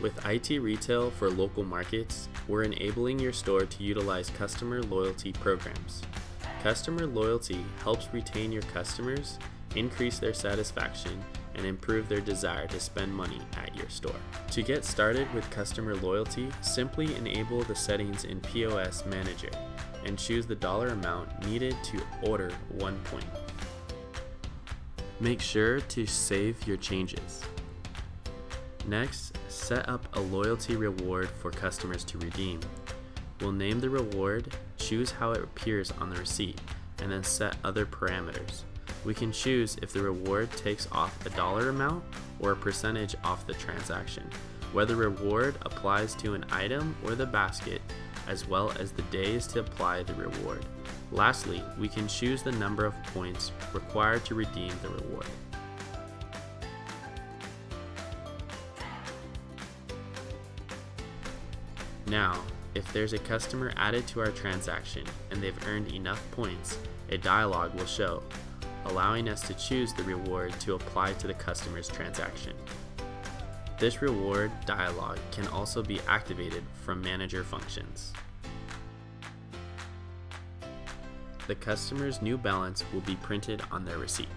With IT Retail for local markets, we're enabling your store to utilize customer loyalty programs. Customer loyalty helps retain your customers, increase their satisfaction, and improve their desire to spend money at your store. To get started with customer loyalty, simply enable the settings in POS Manager and choose the dollar amount needed to order 1 point. Make sure to save your changes. Next, set up a loyalty reward for customers to redeem. We'll name the reward, choose how it appears on the receipt, and then set other parameters. We can choose if the reward takes off a dollar amount or a percentage off the transaction, whether reward applies to an item or the basket, as well as the days to apply the reward. Lastly, we can choose the number of points required to redeem the reward. Now, if there's a customer added to our transaction and they've earned enough points, a dialog will show, allowing us to choose the reward to apply to the customer's transaction. This reward dialog can also be activated from manager functions. The customer's new balance will be printed on their receipt.